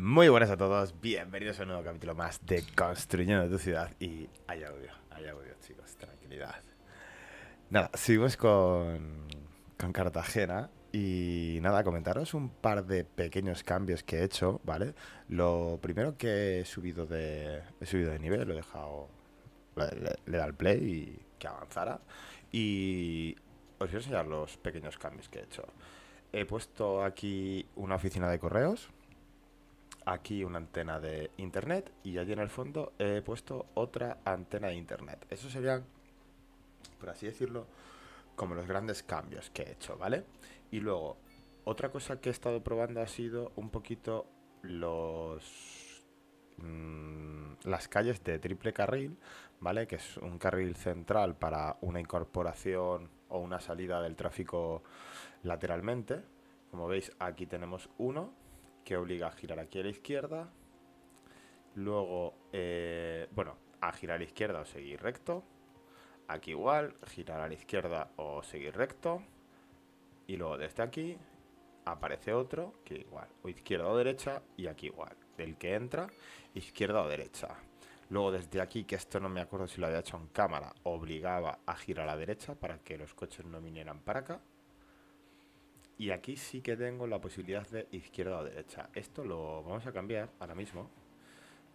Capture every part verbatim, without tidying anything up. Muy buenas a todos, bienvenidos a un nuevo capítulo más de Construyendo tu ciudad. Y hay audio, hay audio chicos, tranquilidad. Nada, seguimos con, con Cartagena. Y nada, comentaros un par de pequeños cambios que he hecho, ¿vale? Lo primero que he subido de, he subido de nivel, lo he dejado, le, le da al play y que avanzara. Y os voy a enseñar los pequeños cambios que he hecho. He puesto aquí una oficina de correos, aquí una antena de internet y allí en el fondo he puesto otra antena de internet. Eso serían, por así decirlo, como los grandes cambios que he hecho, ¿vale? Y luego, otra cosa que he estado probando ha sido un poquito los mmm, las calles de triple carril, ¿vale? Que es un carril central para una incorporación o una salida del tráfico lateralmente. Como veis, aquí tenemos uno que obliga a girar aquí a la izquierda, luego, eh, bueno, a girar a la izquierda o seguir recto, aquí igual, girar a la izquierda o seguir recto, y luego desde aquí aparece otro que igual, o izquierda o derecha, y aquí igual, del que entra, izquierda o derecha. Luego desde aquí, que esto no me acuerdo si lo había hecho en cámara, obligaba a girar a la derecha para que los coches no vinieran para acá. Y aquí sí que tengo la posibilidad de izquierda o derecha. Esto lo vamos a cambiar ahora mismo,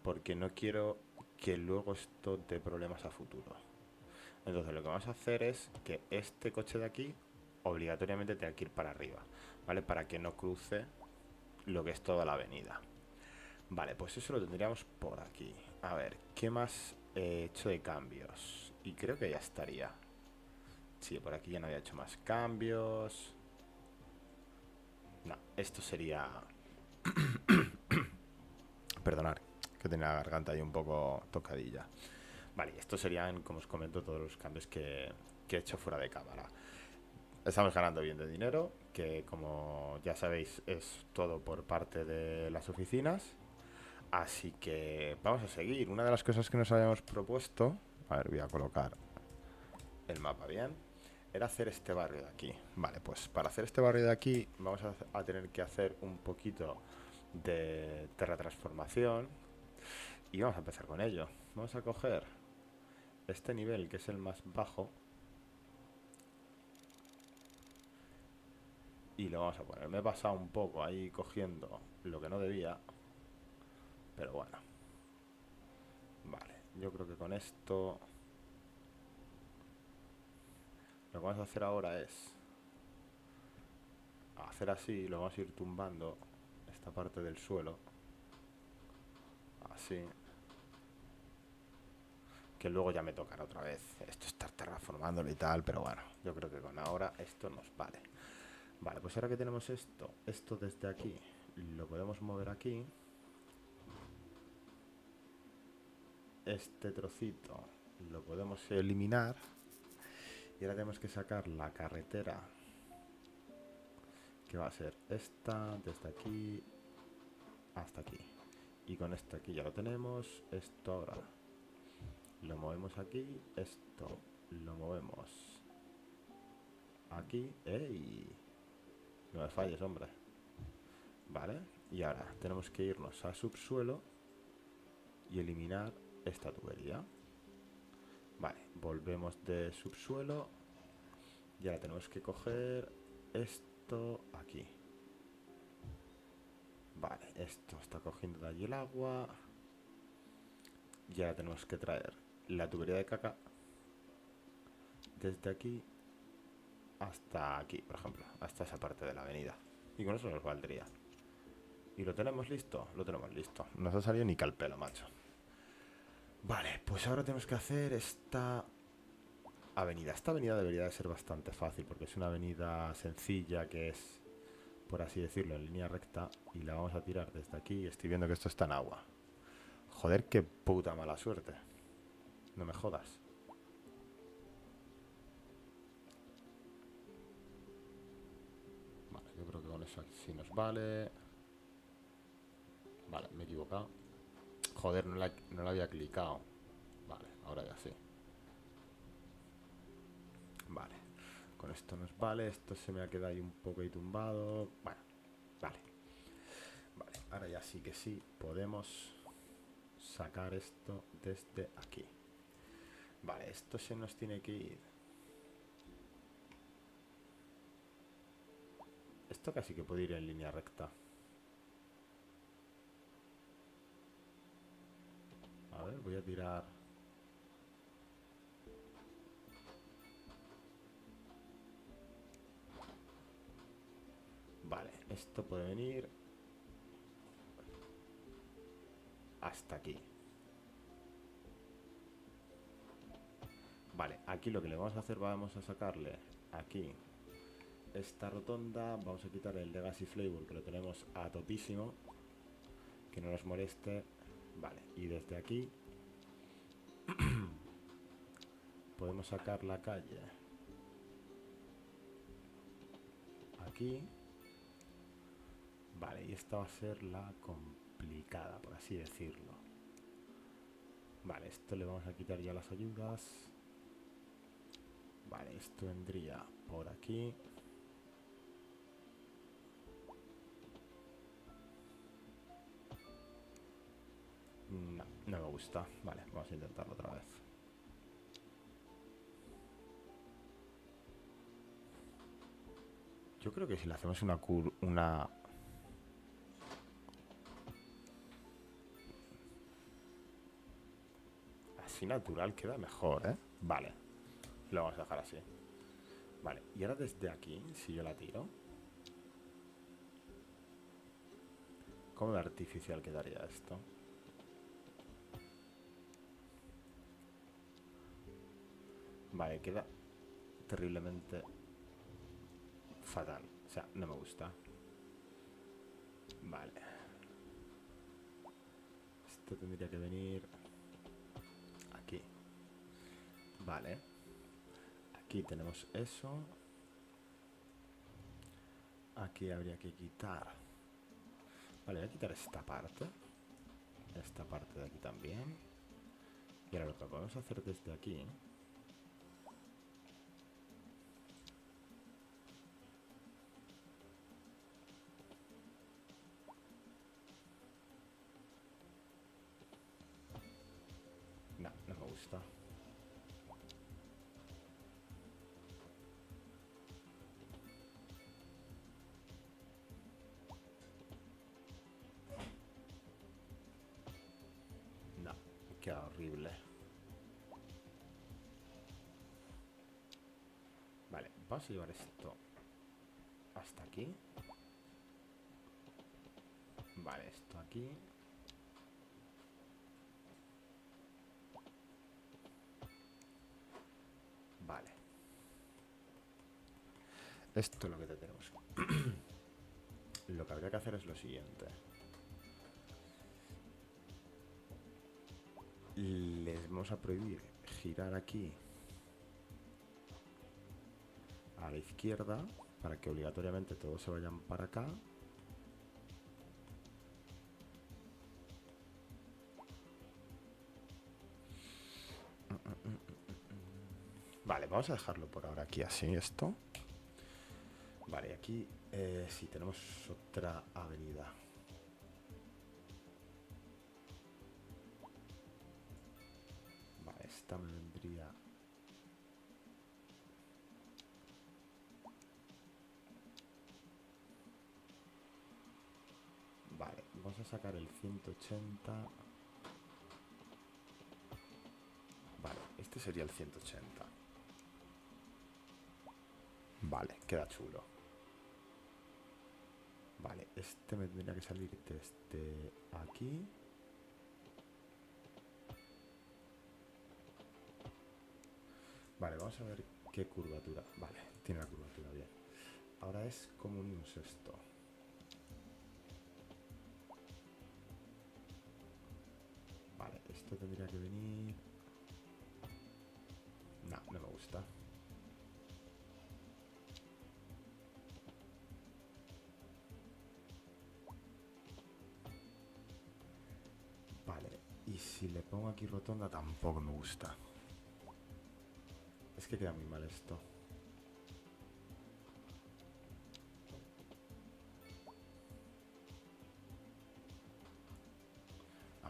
porque no quiero que luego esto dé problemas a futuro. Entonces lo que vamos a hacer es que este coche de aquí obligatoriamente tenga que ir para arriba, ¿vale? Para que no cruce lo que es toda la avenida. Vale, pues eso lo tendríamos por aquí. A ver, ¿qué más he hecho de cambios? Y creo que ya estaría. Sí, por aquí ya no había hecho más cambios. No, esto sería... Perdonad, que tenía la garganta ahí un poco tocadilla. Vale, esto serían, como os comento, todos los cambios que, que he hecho fuera de cámara. Estamos ganando bien de dinero, que como ya sabéis es todo por parte de las oficinas. Así que vamos a seguir. Una de las cosas que nos habíamos propuesto... A ver, voy a colocar el mapa bien. Era hacer este barrio de aquí. Vale, pues para hacer este barrio de aquí vamos a, a tener que hacer un poquito de terratransformación. Y vamos a empezar con ello. Vamos a coger este nivel, que es el más bajo, y lo vamos a poner. Me he pasado un poco ahí cogiendo lo que no debía, pero bueno. Vale, yo creo que con esto... Lo que vamos a hacer ahora es hacer así, lo vamos a ir tumbando esta parte del suelo, así, que luego ya me tocará otra vez. Esto está terraformándolo y tal, pero bueno, yo creo que con ahora esto nos vale. Vale, pues ahora que tenemos esto, esto desde aquí, lo podemos mover aquí. Este trocito lo podemos eliminar. Y ahora tenemos que sacar la carretera, que va a ser esta, desde aquí hasta aquí. Y con esto aquí ya lo tenemos. Esto ahora lo movemos aquí. Esto lo movemos aquí. ¡Ey! No me falles, hombre. Vale. Y ahora tenemos que irnos a subsuelo y eliminar esta tubería. Vale, volvemos de subsuelo y ahora tenemos que coger esto aquí. Vale, esto está cogiendo de allí el agua. Y ahora tenemos que traer la tubería de caca desde aquí hasta aquí, por ejemplo, hasta esa parte de la avenida. Y con eso nos valdría. ¿Y lo tenemos listo? Lo tenemos listo. No se ha salido ni calpelo, macho. Vale, pues ahora tenemos que hacer esta avenida. Esta avenida debería de ser bastante fácil, porque es una avenida sencilla que es, por así decirlo, en línea recta. Y la vamos a tirar desde aquí. Estoy viendo que esto está en agua. Joder, qué puta mala suerte. No me jodas. Vale, yo creo que con eso sí nos vale. Vale, me he equivocado. Joder, no la, no la había clicado. Vale, ahora ya sí. Vale, con esto nos vale. Esto se me ha quedado ahí un poco ahí tumbado. Bueno, vale. Vale, ahora ya Así que sí, podemos sacar esto desde aquí. Vale, esto se nos tiene que ir. Esto casi que puede ir en línea recta. A ver, voy a tirar... Vale, esto puede venir hasta aquí. Vale, aquí lo que le vamos a hacer, vamos a sacarle aquí esta rotonda, vamos a quitar el Legacy Flavor, que lo tenemos a topísimo, que no nos moleste. Vale, y desde aquí podemos sacar la calle aquí. Vale, y esta va a ser la complicada, por así decirlo. Vale, esto le vamos a quitar ya las ayudas. Vale, esto vendría por aquí. No, no me gusta. Vale, vamos a intentarlo otra vez. Yo creo que si le hacemos una cur... una... así natural queda mejor, ¿eh? Vale. Lo vamos a dejar así. Vale, y ahora desde aquí, si yo la tiro, ¿cómo de artificial quedaría esto? Vale, queda terriblemente fatal. O sea, no me gusta. Vale. Esto tendría que venir aquí. Vale. Aquí tenemos eso. Aquí habría que quitar. Vale, voy a quitar esta parte. Esta parte de aquí también. Y ahora lo que podemos hacer desde aquí... No, no me gusta. No, queda horrible. Vale, vamos a llevar esto hasta aquí. Vale, esto aquí. Vale. Esto es lo que tenemos. Lo que habría que hacer es lo siguiente. Les vamos a prohibir girar aquí a la izquierda para que obligatoriamente todos se vayan para acá. Vale, vamos a dejarlo por ahora aquí así, esto. Vale, aquí eh, sí, tenemos otra avenida. Vale, esta me vendría... Vale, vamos a sacar el ciento ochenta... Vale, este sería el ciento ochenta. Vale, queda chulo. Vale, este me tendría que salir desde aquí. Vale, vamos a ver qué curvatura. Vale, tiene la curvatura bien. Ahora es como unimos esto. Vale, esto tendría que venir... No, no me gusta. Vale, y si le pongo aquí rotonda tampoco me gusta. Es que queda muy mal esto.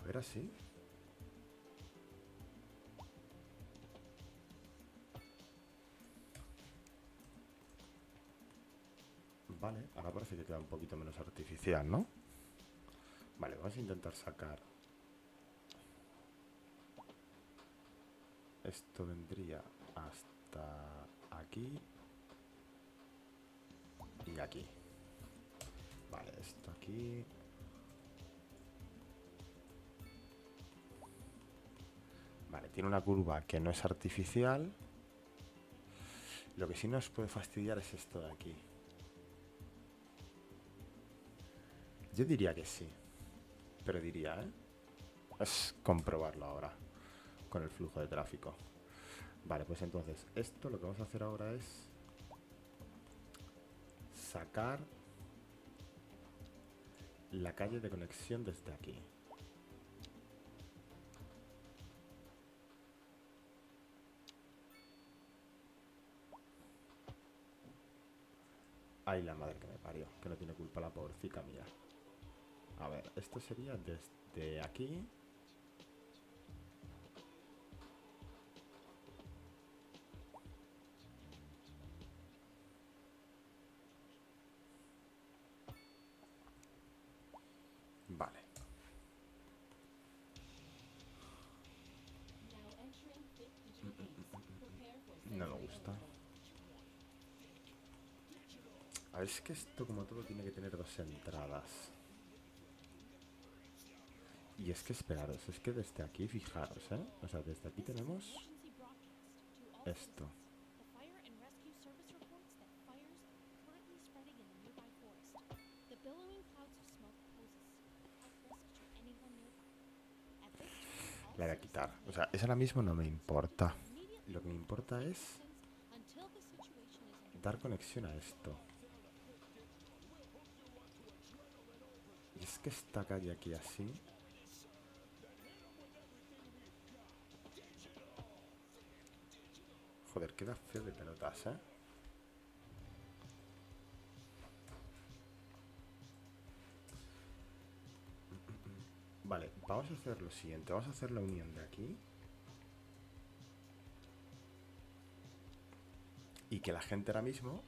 ver así. Vale, ahora parece que queda un poquito menos artificial, ¿no? Vale, vamos a intentar sacar. Esto vendría hasta aquí. Y aquí. Vale, esto aquí. Vale, tiene una curva que no es artificial. Lo que sí nos puede fastidiar es esto de aquí. Yo diría que sí. Pero diría, ¿eh? Es comprobarlo ahora con el flujo de tráfico. Vale, pues entonces esto lo que vamos a hacer ahora es sacar la calle de conexión desde aquí. Ay, la madre que me parió, que no tiene culpa la pobrecita mía. A ver, esto sería desde aquí. Vale. No me gusta. A ver, es que esto como todo tiene que tener dos entradas. Y es que esperaros, es que desde aquí, fijaros, ¿eh? O sea, desde aquí tenemos esto. La voy a quitar. O sea, eso ahora mismo no me importa. Lo que me importa es dar conexión a esto. Y es que esta calle aquí así... Joder, queda feo de pelotas, ¿eh? Vale, vamos a hacer lo siguiente. Vamos a hacer la unión de aquí. Y que la gente ahora mismo...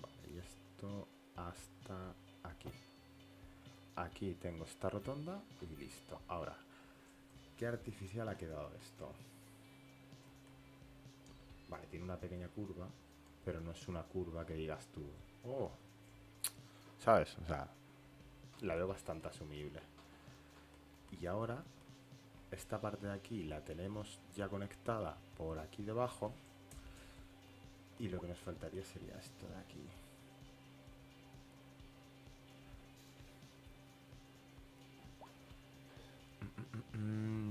Vale, y esto hasta aquí. Aquí tengo esta rotonda y listo. Ahora, ¿qué artificial ha quedado esto? Vale, tiene una pequeña curva, pero no es una curva que digas tú, oh, ¿sabes? O sea, la veo bastante asumible. Y ahora, esta parte de aquí la tenemos ya conectada por aquí debajo. Y lo que nos faltaría sería esto de aquí.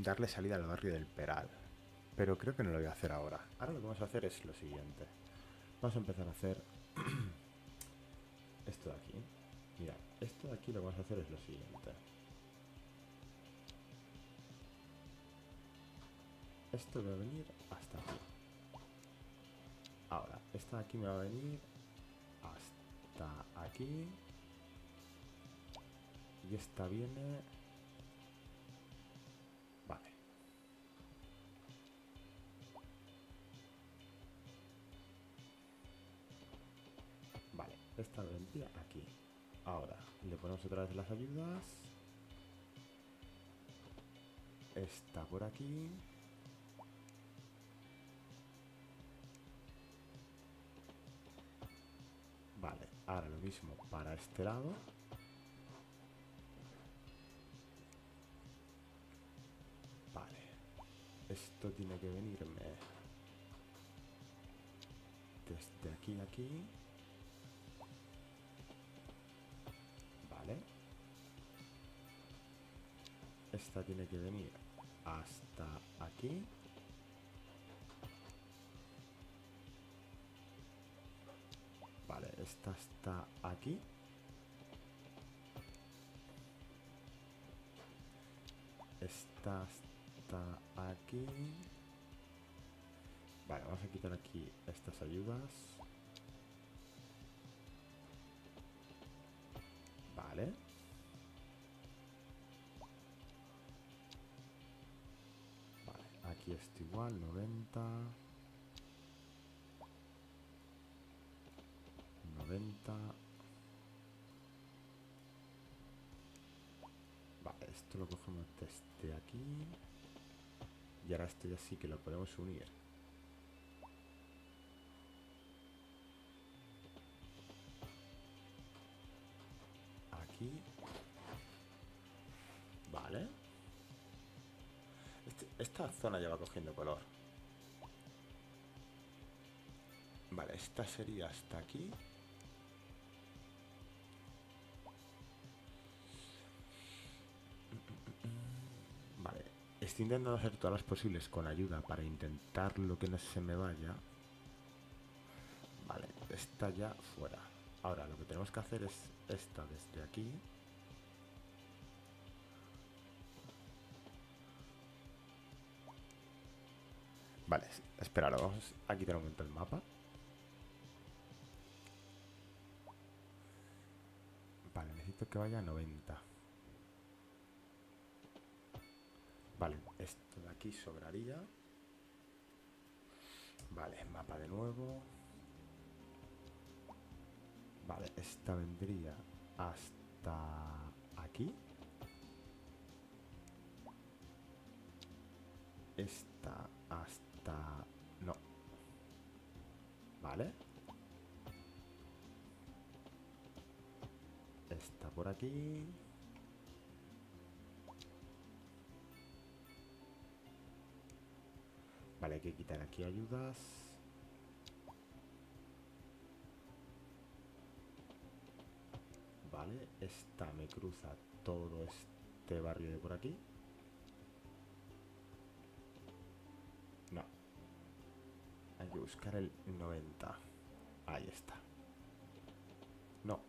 Darle salida al barrio del Peral. Pero creo que no lo voy a hacer ahora. Ahora lo que vamos a hacer es lo siguiente. Vamos a empezar a hacer esto de aquí. Mira, esto de aquí lo que vamos a hacer es lo siguiente. Esto va a venir hasta aquí. Ahora, esta de aquí me va a venir hasta aquí. Y esta viene... Esta vendría aquí. Ahora le ponemos otra vez las ayudas. Esta por aquí. Vale, ahora lo mismo para este lado. Vale, esto tiene que venirme desde aquí a aquí. Esta tiene que venir hasta aquí. Vale, esta está aquí. Esta está aquí. Vale, vamos a quitar aquí estas ayudas. Este igual, noventa noventa. Vale, esto lo cogemos desde aquí. Y ahora esto ya sí que lo podemos unir. Aquí. Vale. Este, esta zona ya va cogiendo color. Vale, esta sería hasta aquí. Vale, estoy intentando hacer todas las posibles con ayuda para intentar lo que no se me vaya. Vale, esta ya fuera. Ahora lo que tenemos que hacer es esta desde aquí. Vale, esperaros, vamos a quitar un momento el mapa. Vale, necesito que vaya a noventa. Vale, esto de aquí sobraría. Vale, mapa de nuevo. Vale, esta vendría hasta aquí. Esta hasta... no. Vale. Está por aquí. Vale, hay que quitar aquí ayudas. Vale, esta me cruza todo este barrio de por aquí. No. Hay que buscar el noventa. Ahí está. No.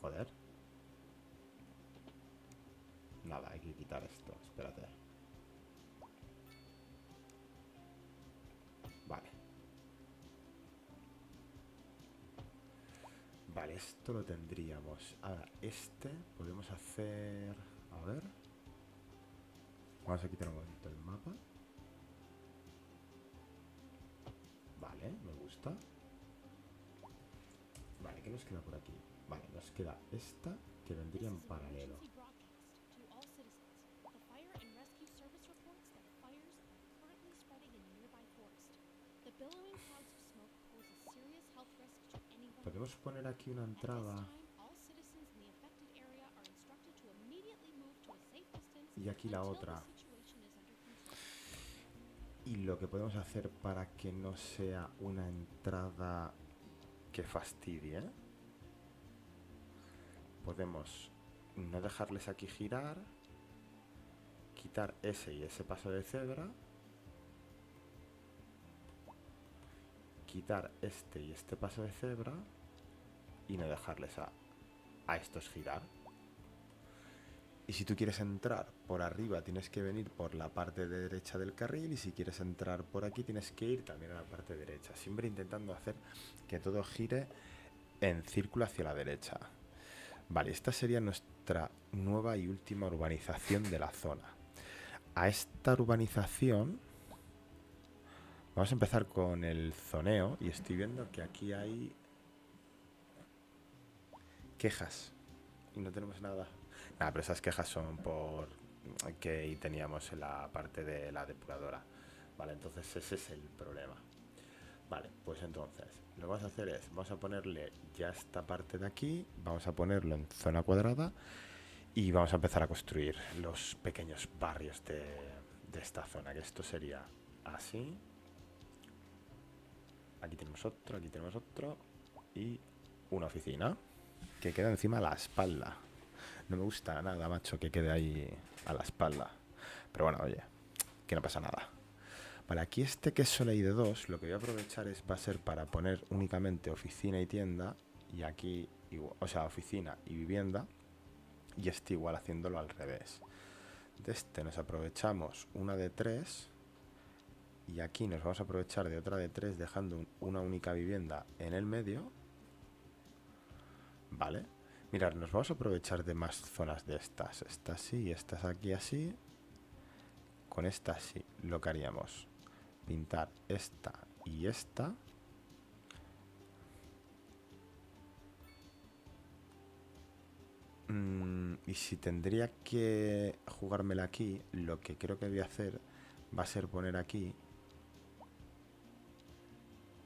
Joder. Nada, hay que quitar esto. Espérate. Vale. Vale, esto lo tendríamos. Ahora, este podemos hacer... A ver... Vamos a quitar un momento el mapa. Vale, me gusta. Vale, ¿qué nos queda por aquí? Vale, nos queda esta que vendría en paralelo. Podemos poner aquí una entrada. Y aquí la otra. Y lo que podemos hacer para que no sea una entrada que fastidie, podemos no dejarles aquí girar, quitar ese y ese paso de cebra, quitar este y este paso de cebra y no dejarles a, a estos girar. Y si tú quieres entrar por arriba tienes que venir por la parte derecha del carril, y si quieres entrar por aquí tienes que ir también a la parte derecha, siempre intentando hacer que todo gire en círculo hacia la derecha. Vale, esta sería nuestra nueva y última urbanización de la zona. A esta urbanización vamos a empezar con el zoneo, y estoy viendo que aquí hay quejas y no tenemos nada. Nada, pero esas quejas son por que teníamos en la parte de la depuradora. Vale, entonces ese es el problema. Vale, pues entonces lo que vamos a hacer es, vamos a ponerle ya esta parte de aquí, vamos a ponerlo en zona cuadrada y vamos a empezar a construir los pequeños barrios de, de esta zona, que esto sería así. Aquí tenemos otro, aquí tenemos otro y una oficina que queda encima a la espalda. No me gusta nada, macho, que quede ahí a la espalda. Pero bueno, oye, que no pasa nada. Vale, aquí este que es solo hay de dos, lo que voy a aprovechar es, va a ser para poner únicamente oficina y tienda. Y aquí, igual, o sea, oficina y vivienda. Y este igual haciéndolo al revés. De este nos aprovechamos una de tres. Y aquí nos vamos a aprovechar de otra de tres, dejando una única vivienda en el medio. Vale. Mirad, nos vamos a aprovechar de más zonas de estas. Estas sí, estas aquí así. con esta sí lo que haríamos. Pintar esta y esta. Mm, y si tendría que jugármela aquí, lo que creo que voy a hacer va a ser poner aquí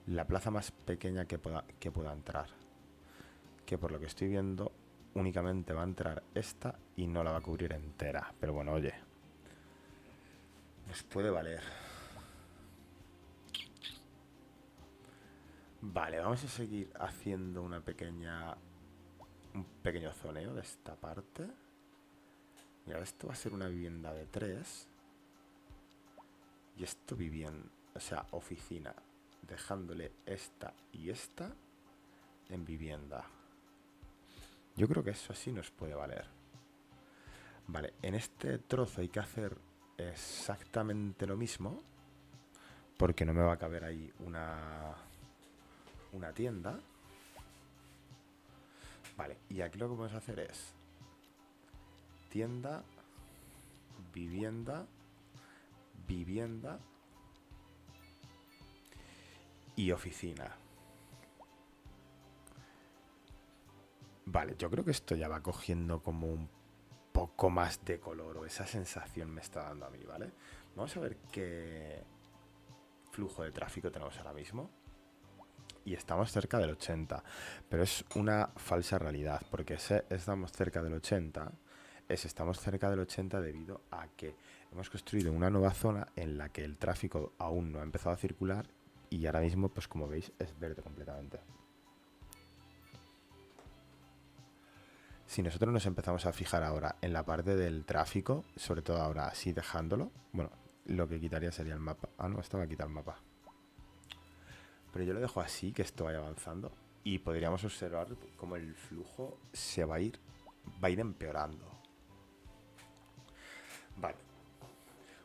la plaza más pequeña que pueda, que pueda entrar. Que por lo que estoy viendo únicamente va a entrar esta y no la va a cubrir entera. Pero bueno, oye, nos puede valer. Vale, vamos a seguir haciendo una pequeña... un pequeño zoneo de esta parte. Mira, esto va a ser una vivienda de tres. Y esto vivienda, o sea, oficina. Dejándole esta y esta en vivienda. Yo creo que eso así nos puede valer. Vale, en este trozo hay que hacer exactamente lo mismo, porque no me va a caber ahí una, una tienda. Vale, y aquí lo que vamos a hacer es tienda, vivienda, vivienda y oficina. Vale, yo creo que esto ya va cogiendo como un poco más de color, o esa sensación me está dando a mí, ¿vale? Vamos a ver qué flujo de tráfico tenemos ahora mismo. Y estamos cerca del ochenta, pero es una falsa realidad, porque ese estamos cerca del ochenta, es estamos cerca del ochenta debido a que hemos construido una nueva zona en la que el tráfico aún no ha empezado a circular y ahora mismo, pues como veis, es verde completamente. Si nosotros nos empezamos a fijar ahora en la parte del tráfico, sobre todo ahora así dejándolo, bueno, lo que quitaría sería el mapa. Ah, no, esto va a quitar el mapa. Pero yo lo dejo así, que esto vaya avanzando, y podríamos observar cómo el flujo se va a ir, va a ir empeorando. Vale.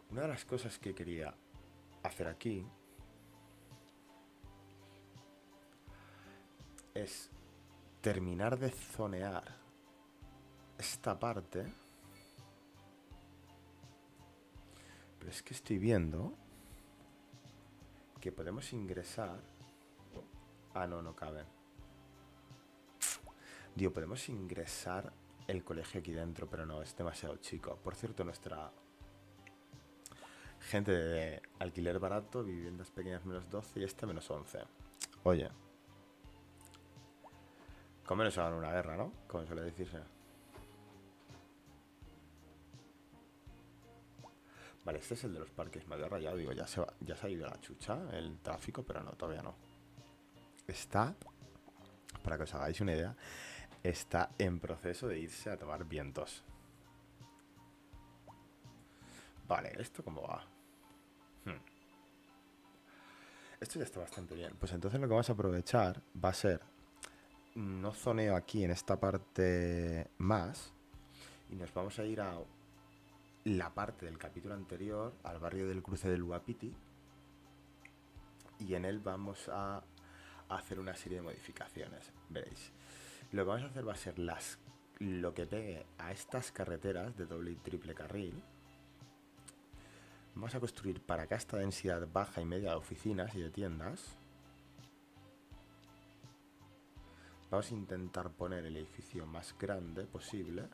Una de las cosas que quería hacer aquí es terminar de zonear esta parte, pero es que estoy viendo que podemos ingresar... Ah, no, no caben. Digo, podemos ingresar el colegio aquí dentro, pero no, es demasiado chico. Por cierto, nuestra gente de alquiler barato, viviendas pequeñas menos doce y este menos once. Oye, con menos se gana una guerra, ¿no? Como suele decirse. Vale, este es el de los parques. Me había rayado, digo, ya se, va, ya se ha ido a la chucha el tráfico, pero no, todavía no. Está, para que os hagáis una idea, está en proceso de irse a tomar vientos. Vale, ¿esto cómo va? Hmm. Esto ya está bastante bien. Pues entonces lo que vamos a aprovechar va a ser, no zoneo aquí en esta parte más, y nos vamos a ir a... la parte del capítulo anterior, al barrio del cruce del Uapiti, y en él vamos a hacer una serie de modificaciones. Veréis, lo que vamos a hacer va a ser las, lo que pegue a estas carreteras de doble y triple carril. Vamos a construir para acá esta densidad baja y media de oficinas y de tiendas. Vamos a intentar poner el edificio más grande posible.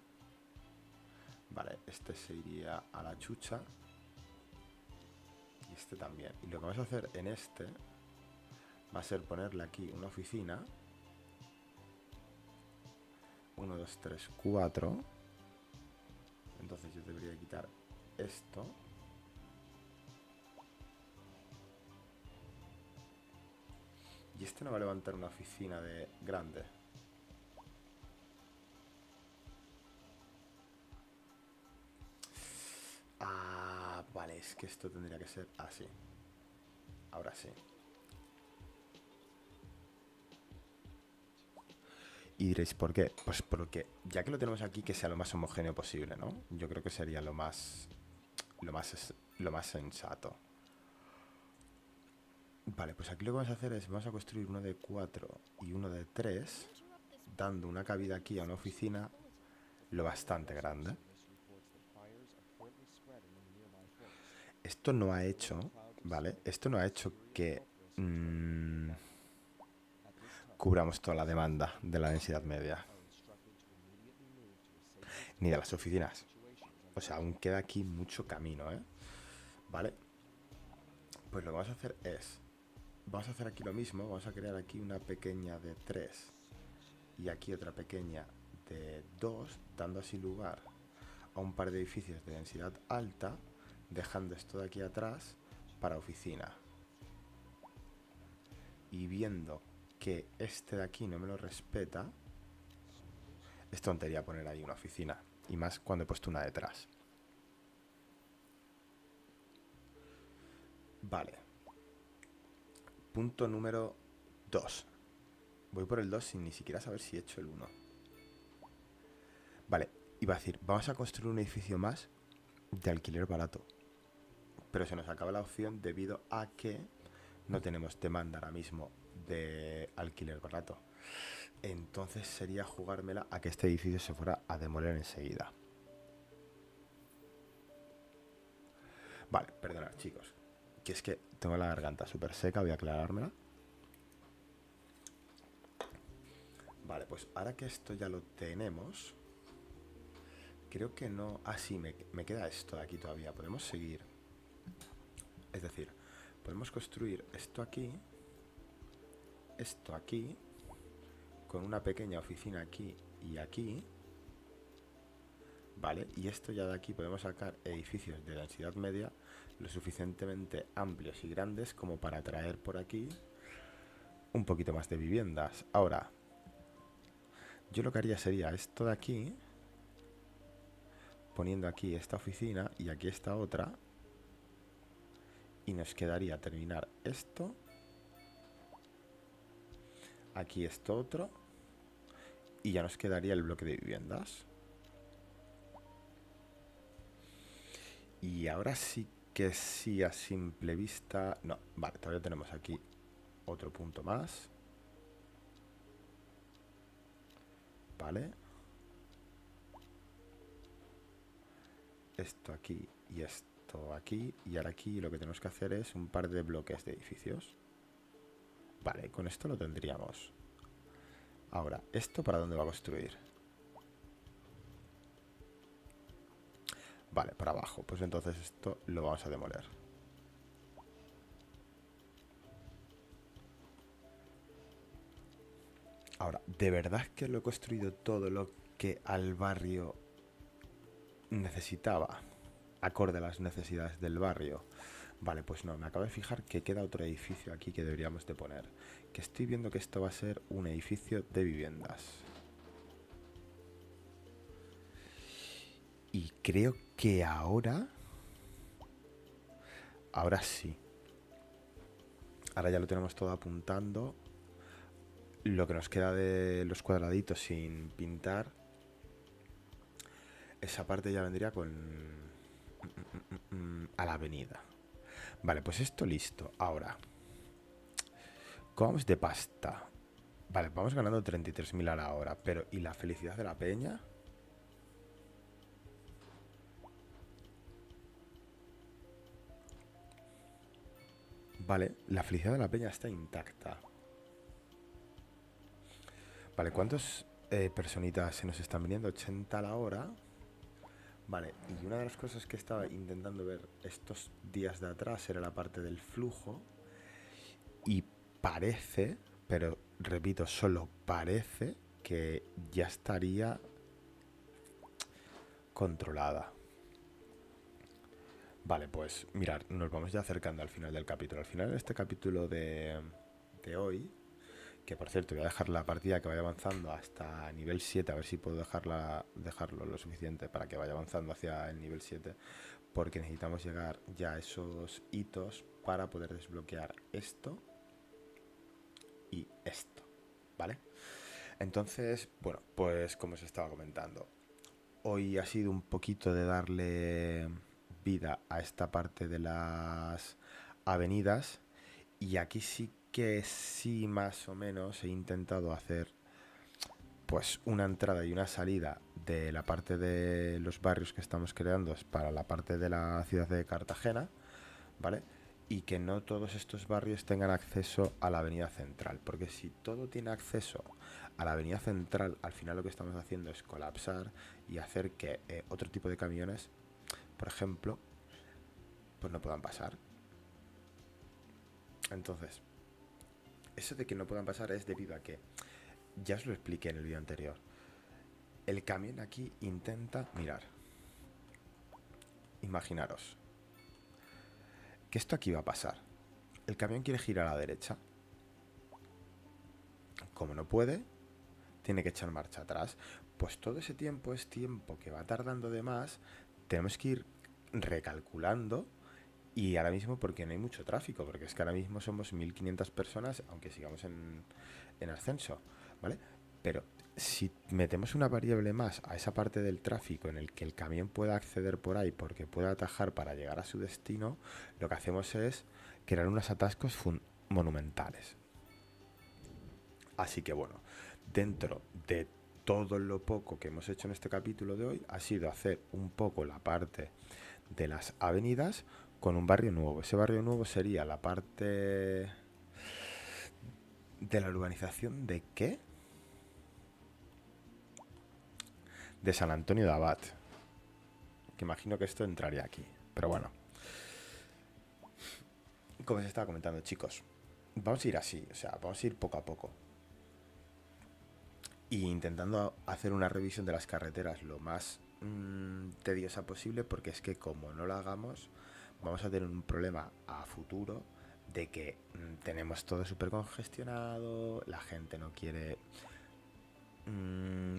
Vale, este se iría a la chucha. Y este también. Y lo que vamos a hacer en este va a ser ponerle aquí una oficina. uno, dos, tres, cuatro. Entonces yo debería quitar esto. Y este no va a levantar una oficina de grande. Ah, vale, es que esto tendría que ser así. Ahora sí. Y diréis, ¿por qué? Pues porque ya que lo tenemos aquí, que sea lo más homogéneo posible, ¿no? Yo creo que sería lo más... Lo más, lo más sensato. Vale, pues aquí lo que vamos a hacer es... Vamos a construir uno de cuatro y uno de tres, dando una cabida aquí a una oficina lo bastante grande. esto no ha hecho, ¿vale? Esto no ha hecho que mmm, cubramos toda la demanda de la densidad media. Ni de las oficinas. O sea, aún queda aquí mucho camino, ¿eh? ¿Vale? Pues lo que vamos a hacer es... Vamos a hacer aquí lo mismo. Vamos a crear aquí una pequeña de tres. Y aquí otra pequeña de dos. Dando así lugar a un par de edificios de densidad alta. Dejando esto de aquí atrás para oficina. Y viendo que este de aquí no me lo respeta. Es tontería poner ahí una oficina. Y más cuando he puesto una detrás. Vale. Punto número dos. Voy por el dos sin ni siquiera saber si he hecho el uno. Vale, iba a decir, vamos a construir un edificio más de alquiler barato. Pero se nos acaba la opción debido a que no tenemos demanda ahora mismo de alquiler barato. Entonces sería jugármela a que este edificio se fuera a demoler enseguida. Vale, perdonad chicos. Que es que tengo la garganta súper seca, voy a aclarármela. Vale, pues ahora que esto ya lo tenemos, creo que no... Ah, sí, me, me queda esto de aquí todavía. Podemos seguir. Es decir, podemos construir esto aquí, esto aquí, con una pequeña oficina aquí y aquí. Vale, y esto ya de aquí podemos sacar edificios de densidad media lo suficientemente amplios y grandes como para traer por aquí un poquito más de viviendas. Ahora, yo lo que haría sería esto de aquí, poniendo aquí esta oficina y aquí esta otra, y nos quedaría terminar esto, aquí esto otro, y ya nos quedaría el bloque de viviendas. Y ahora sí que sí, a simple vista... No, vale, todavía tenemos aquí otro punto más. Vale. Esto aquí y esto aquí. Y ahora aquí lo que tenemos que hacer es un par de bloques de edificios. Vale, con esto lo tendríamos. Ahora, ¿esto para dónde va a construir? Vale, para abajo. Pues entonces esto lo vamos a demoler. Ahora, de verdad que lo he construido todo lo que al barrio necesitaba. Acorde a las necesidades del barrio. Vale, pues no, me acabo de fijar que queda otro edificio aquí que deberíamos de poner. Que estoy viendo que esto va a ser un edificio de viviendas. Y creo que ahora, ahora sí, ahora ya lo tenemos todo apuntando, lo que nos queda de los cuadraditos sin pintar, esa parte ya vendría con a la avenida. Vale, pues esto listo. Ahora, ¿cómo vamos de pasta? Vale, vamos ganando treinta y tres mil a la hora, pero ¿y la felicidad de la peña? Vale, la felicidad de la peña está intacta. Vale, ¿cuántas eh, personitas se nos están viniendo? ochenta a la hora. Vale, y una de las cosas que estaba intentando ver estos días de atrás era la parte del flujo. Y parece, pero repito, solo parece que ya estaría controlada. Vale, pues mirad, nos vamos ya acercando al final del capítulo. Al final de este capítulo de, de hoy, que por cierto voy a dejar la partida que vaya avanzando hasta nivel siete, a ver si puedo dejarla, dejarlo lo suficiente para que vaya avanzando hacia el nivel siete, porque necesitamos llegar ya a esos hitos para poder desbloquear esto y esto, ¿vale? Entonces, bueno, pues como os estaba comentando, hoy ha sido un poquito de darle... vida a esta parte de las avenidas, y aquí sí que sí más o menos he intentado hacer pues una entrada y una salida de la parte de los barrios que estamos creando para la parte de la ciudad de Cartagena, ¿vale? Y que no todos estos barrios tengan acceso a la avenida central, porque si todo tiene acceso a la avenida central, al final lo que estamos haciendo es colapsar y hacer que eh, otro tipo de camiones, por ejemplo, pues no puedan pasar. Entonces, eso de que no puedan pasar es debido a que, ya os lo expliqué en el vídeo anterior, el camión aquí intenta mirar. Imaginaros que esto aquí va a pasar. El camión quiere girar a la derecha. Como no puede, tiene que echar marcha atrás. Pues todo ese tiempo es tiempo que va tardando de más. Tenemos que ir recalculando. Y ahora mismo, porque no hay mucho tráfico, porque es que ahora mismo somos mil quinientas personas, aunque sigamos en, en ascenso, ¿vale? Pero si metemos una variable más a esa parte del tráfico en el que el camión pueda acceder por ahí porque pueda atajar para llegar a su destino, lo que hacemos es crear unos atascos monumentales. Así que bueno, dentro de todo lo poco que hemos hecho en este capítulo de hoy ha sido hacer un poco la parte de las avenidas con un barrio nuevo. Ese barrio nuevo sería la parte de la urbanización de ¿qué? De San Antonio de Abad, que imagino que esto entraría aquí, pero bueno, como se estaba comentando, chicos, vamos a ir así, o sea, vamos a ir poco a poco y intentando hacer una revisión de las carreteras lo más mmm, tediosa posible, porque es que como no lo hagamos vamos a tener un problema a futuro de que mmm, tenemos todo súper congestionado, la gente no quiere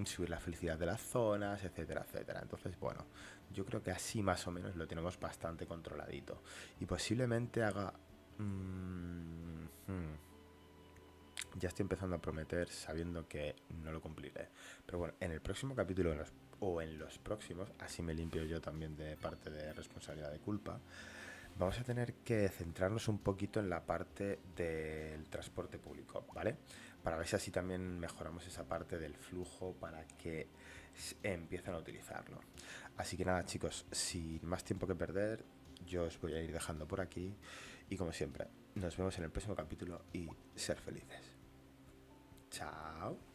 subir la felicidad de las zonas, etcétera, etcétera. Entonces, bueno, yo creo que así más o menos lo tenemos bastante controladito. Y posiblemente haga... Mm, mm, ya estoy empezando a prometer sabiendo que no lo cumpliré. Pero bueno, en el próximo capítulo en los, o en los próximos, así me limpio yo también de parte de responsabilidad de culpa, vamos a tener que centrarnos un poquito en la parte del transporte público, ¿vale? Para ver si así también mejoramos esa parte del flujo para que empiecen a utilizarlo. Así que nada, chicos, sin más tiempo que perder, yo os voy a ir dejando por aquí. Y como siempre, nos vemos en el próximo capítulo y ser felices. Chao.